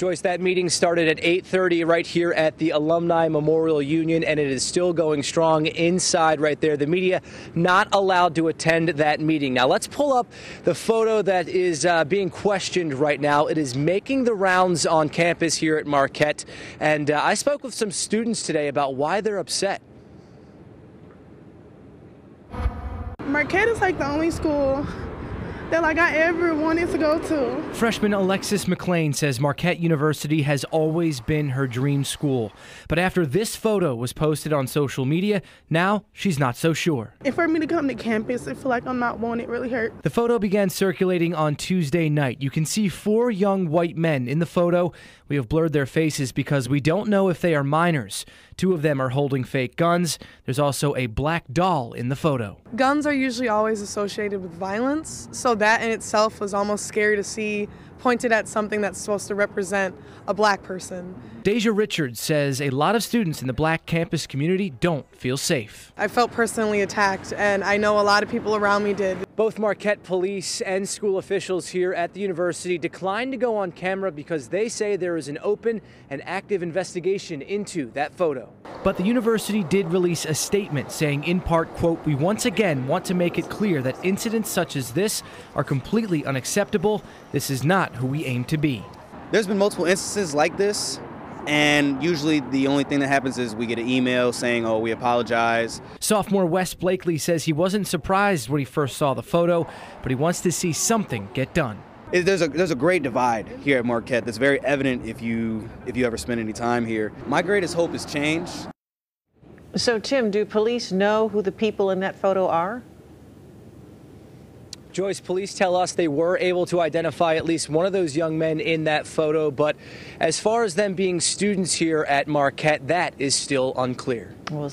Joyce, that meeting started at 8:30 right here at the Alumni Memorial Union, and it is still going strong inside right there. The media not allowed to attend that meeting. Now, let's pull up the photo that is being questioned right now. It is making the rounds on campus here at Marquette, and I spoke with some students today about why they're upset. Marquette is like the only school that I ever wanted to go to. Freshman Alexis McLean says Marquette University has always been her dream school. But after this photo was posted on social media, now she's not so sure. And for me to come to campus and feel like I'm not wanted really hurt. The photo began circulating on Tuesday night. You can see four young white men in the photo. We have blurred their faces because we don't know if they are minors. Two of them are holding fake guns. There's also a black doll in the photo. Guns are usually always associated with violence, so that in itself was almost scary to see pointed at something that's supposed to represent a black person. Deja Richards says a lot of students in the black campus community don't feel safe. I felt personally attacked, and I know a lot of people around me did. Both Marquette police and school officials here at the university declined to go on camera because they say there is an open and active investigation into that photo. But the university did release a statement saying, in part, quote, "We once again want to make it clear that incidents such as this are completely unacceptable. This is not who we aim to be." There's been multiple instances like this, and usually the only thing that happens is we get an email saying, "Oh, we apologize." Sophomore Wes Blakely says he wasn't surprised when he first saw the photo, but he wants to see something get done. There's a great divide here at Marquette that's very evident if you ever spend any time here. My greatest hope is change. So, Tim, do police know who the people in that photo are? Joyce, police tell us they were able to identify at least one of those young men in that photo, but as far as them being students here at Marquette, that is still unclear. Well,